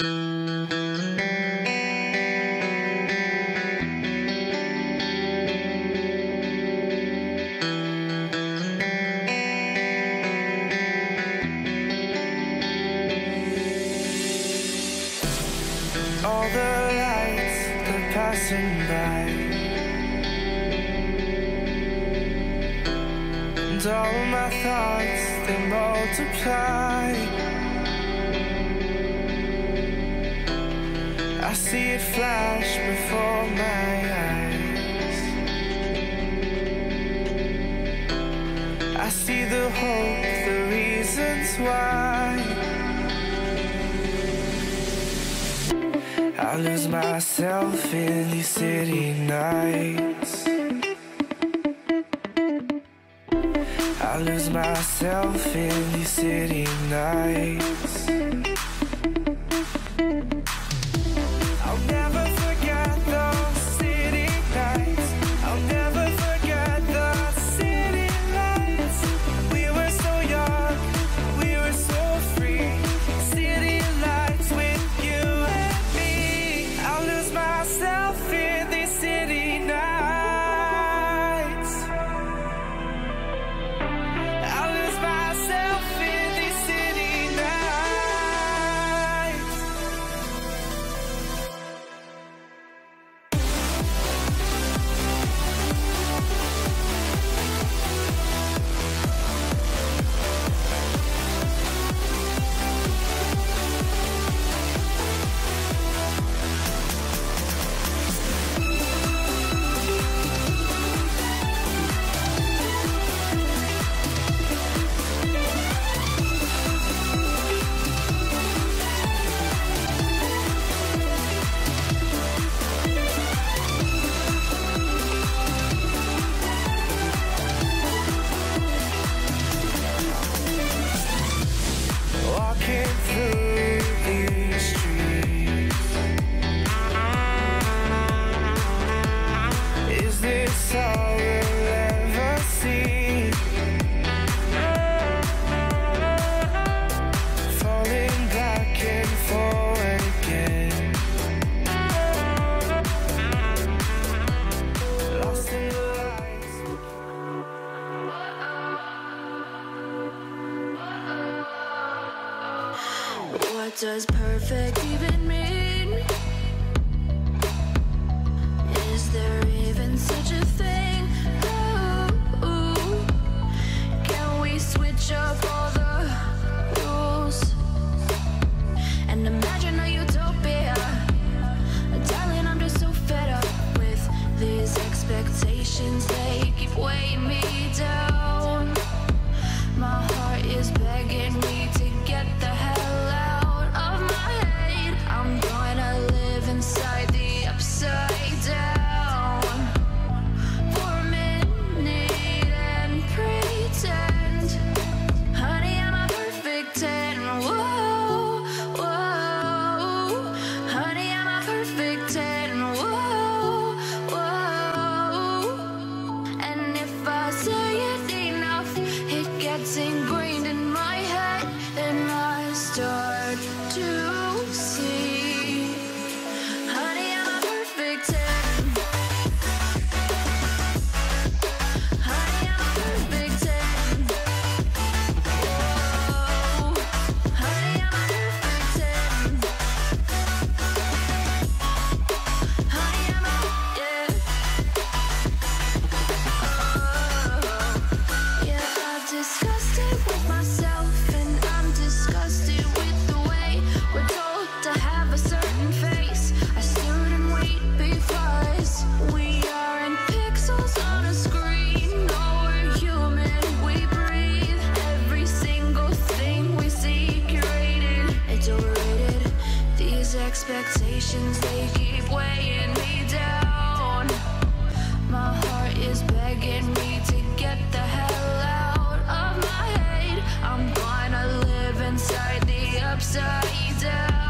All the lights are passing by, and all my thoughts, they multiply. I see it flash before my eyes. I see the hope, the reasons why. I lose myself in these city nights. I lose myself in these city nights. I'll never forget those city nights. I'll never forget the city lights. We were so young, we were so free. City lights with you and me. I lose myself in these city nights. I lose myself in these city nights. What does perfect even mean? Is there even such a thing? Ooh, can we switch up all the rules and imagine a utopia? Darling, I'm just so fed up with these expectations. They keep weighing me down. My heart is begging me to get the hell out of my head. I'm gonna live inside the upside down for a minute and pretend, honey, I'm a perfect 10. Whoa, whoa, honey, I'm a perfect 10. Whoa, whoa. And if I say it enough, it gets ingrained in my head, and I start to see, honey, I'm a perfect 10. Honey, I'm a perfect 10. Whoa, honey, I'm a perfect 10. Honey, I'm a, yeah. Oh, yeah, I've discussed it with myself, and I'm disgusted with the way we're told to have a certain face. I stood and wait because we aren't pixels on a screen. No, we're human, we breathe. Every single thing we see curated, it's overrated. These expectations, they keep weighing me down. My heart is begging me to get the hell out of my head. I'm gonna live inside the upside down.